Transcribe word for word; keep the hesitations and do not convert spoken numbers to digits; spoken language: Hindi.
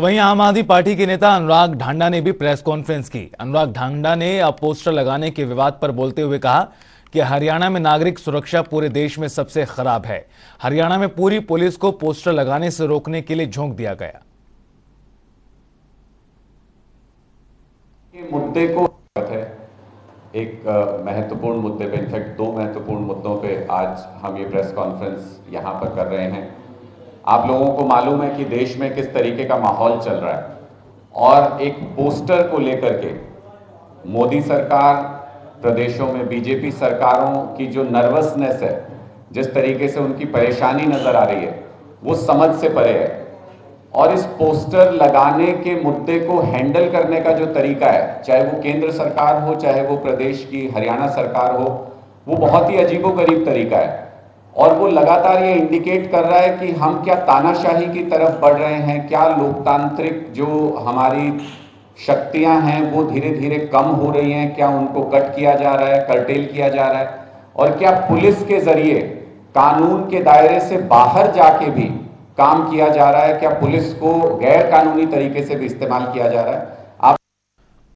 वहीं आम आदमी पार्टी के नेता अनुराग ढांडा ने भी प्रेस कॉन्फ्रेंस की। अनुराग ढांडा ने अब पोस्टर लगाने के विवाद पर बोलते हुए कहा कि हरियाणा में नागरिक सुरक्षा पूरे देश में सबसे खराब है। हरियाणा में पूरी पुलिस को पोस्टर लगाने से रोकने के लिए झोंक दिया गया। ये मुद्दे को एक महत्वपूर्ण मुद्दे पे, इनफैक्ट दो महत्वपूर्ण मुद्दों पे आज हम ये प्रेस कॉन्फ्रेंस यहाँ पर कर रहे हैं। आप लोगों को मालूम है कि देश में किस तरीके का माहौल चल रहा है और एक पोस्टर को लेकर के मोदी सरकार, प्रदेशों में बीजेपी सरकारों की जो नर्वसनेस है, जिस तरीके से उनकी परेशानी नजर आ रही है, वो समझ से परे है। और इस पोस्टर लगाने के मुद्दे को हैंडल करने का जो तरीका है, चाहे वो केंद्र सरकार हो, चाहे वो प्रदेश की हरियाणा सरकार हो, वो बहुत ही अजीबोगरीब तरीका है। और वो लगातार ये इंडिकेट कर रहा है कि हम क्या तानाशाही की तरफ बढ़ रहे हैं, क्या लोकतांत्रिक जो हमारी शक्तियां हैं वो धीरे धीरे कम हो रही हैं, क्या उनको कट किया जा रहा है, कर्टेल किया जा रहा है, और क्या पुलिस के जरिए कानून के दायरे से बाहर जाके भी काम किया जा रहा है, क्या पुलिस को गैर कानूनी तरीके से भी इस्तेमाल किया जा रहा है।